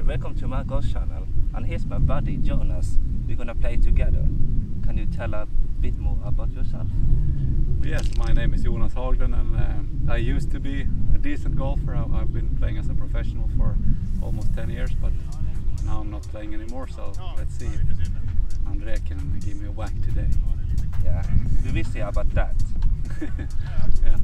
Hi, welcome to my Ghost channel, and here's my buddy Jonas. We're gonna play together. Can you tell a bit more about yourself? Yes, my name is Jonas Haglund, and I used to be a decent golfer. I've been playing as a professional for almost 10 years, but now I'm not playing anymore, so let's see if André can give me a whack today. Yeah, we will see about that. Yeah.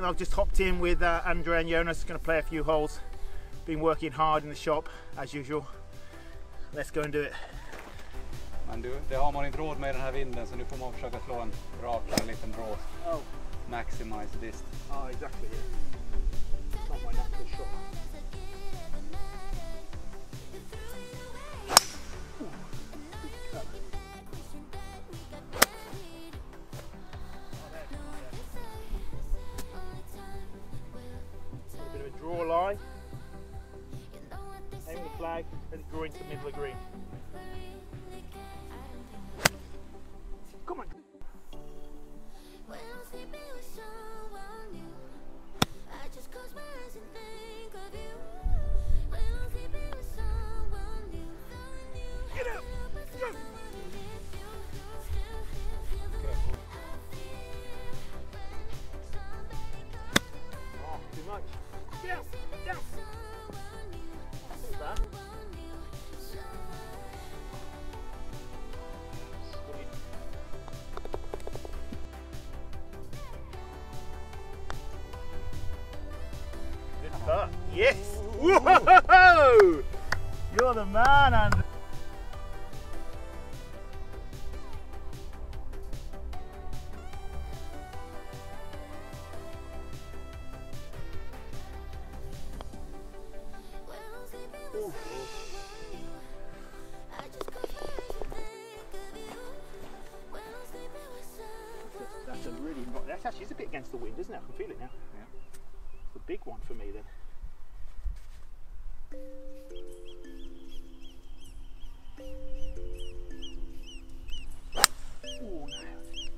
game. I've just hopped in with André and Jonas, going to play a few holes. Been working hard in the shop as usual. Let's go and do it. Men du, det har man inte råd med den här vinden, så nu får man försöka slå en rak och en liten draw. Oh. Maximize this. Oh, exactly. Yeah. Not my natural shot. Draw line, aim the flag, and draw into the middle of the green. Come on! Get up! Go! Oh, too much. Down, down. That's that. Good putt. Yes. Whoa! You're the man, André. Ooh. That's a really, that's actually a bit against the wind, isn't it? I can feel it now. Yeah. It's a big one for me then. Ooh, nice.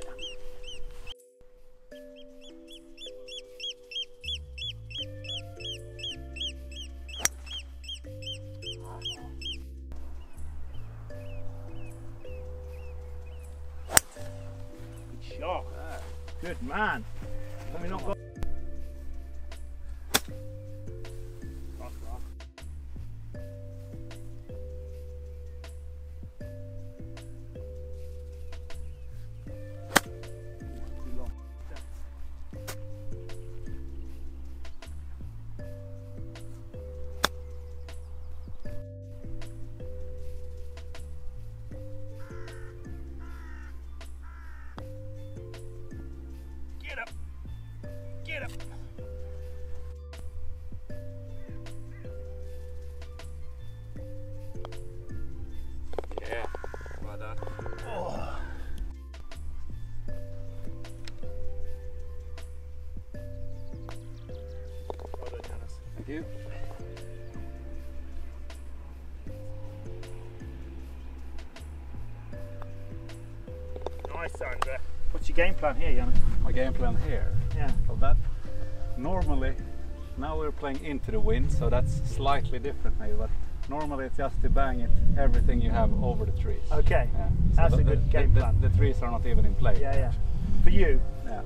Oh, good man. Let me not go. Get up. Yeah, well done. Oh. Well done, Jonas. Thank you. Nice, André. What's your game plan here, Yannick? My game plan here? Yeah. Well, that normally, now we're playing into the wind, so that's slightly different maybe, but normally it's just to bang it, everything you have over the trees. Okay, yeah. So that's a good game plan. The trees are not even in play. Yeah, yeah. For you? Yeah.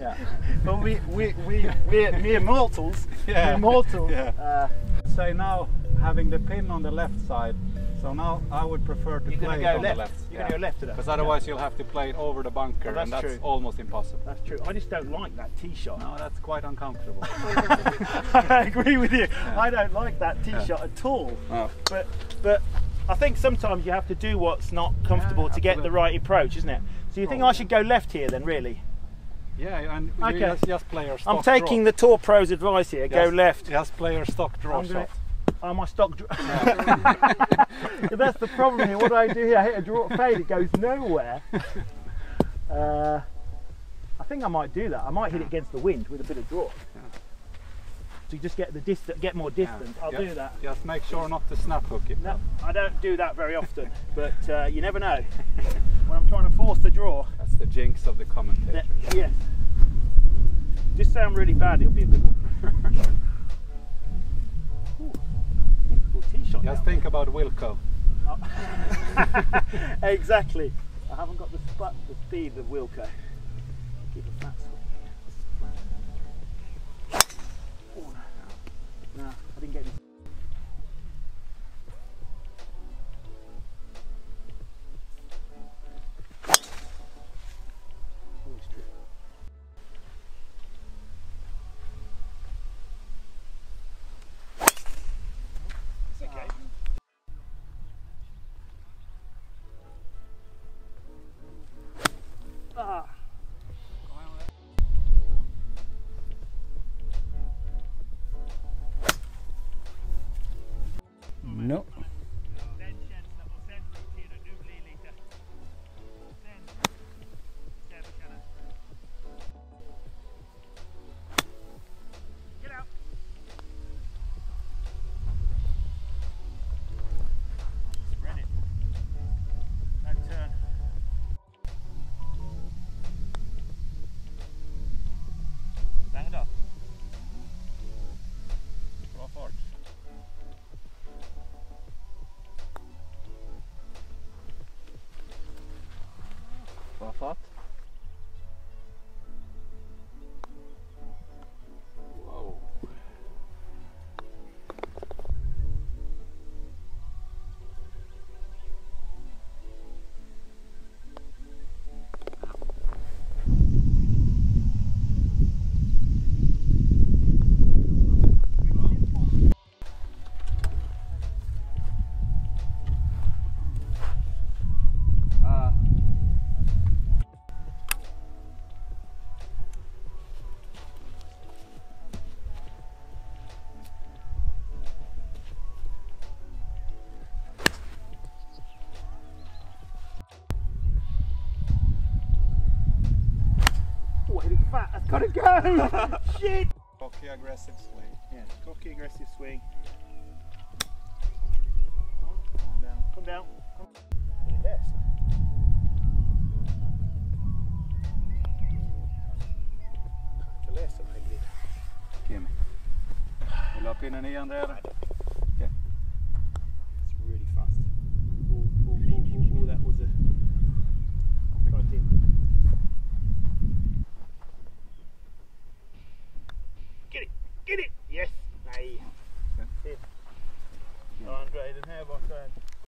Yeah. Well, we're mortals. Yeah. We're mortals. Yeah. Say now, having the pin on the left side, so now I would prefer to play it on the left. You're going to go left to that. Because otherwise you'll have to play it over the bunker, and that's almost impossible. That's true. I just don't like that tee shot. No, that's quite uncomfortable. I agree with you. Yeah. I don't like that tee shot at all. No. But I think sometimes you have to do what's not comfortable to get the right approach, isn't it? So you think I should go left here then, really? Yeah, and okay. Just play your stock draw. I'm taking the Tour Pro's advice here. Go left. Just play your stock draw shot. My stock draw. That's the problem here. What do I do here? I hit a draw fade, it goes nowhere. I think I might do that. I might hit it against the wind with a bit of draw. Yeah. So you just get the get more distance. Yeah. I'll do that. Just make sure not to snap hook it. No, I don't do that very often, but you never know. When I'm trying to force the draw. That's the jinx of the commentator. Yes. Just sound really bad, it'll be a good one. Just think about Wilco. Oh. Exactly. I haven't got the speed of Wilco. Keep a flat swing. Oh, no. No, I didn't get it. Oh, it's true. No. Bra fart. Wow. Gotta go! Shit! Cocky aggressive swing. Yeah, cocky aggressive swing. Come down. Come down. Come down. Best. Kan inte läsa mig glida. Okej, men. Vill du ha pinnen i, André? Okej. It's really fast. Oh, oh, oh, oh, oh, that was a... Right in. Get it! Yes! Nej! Fint! Ta André den här borta.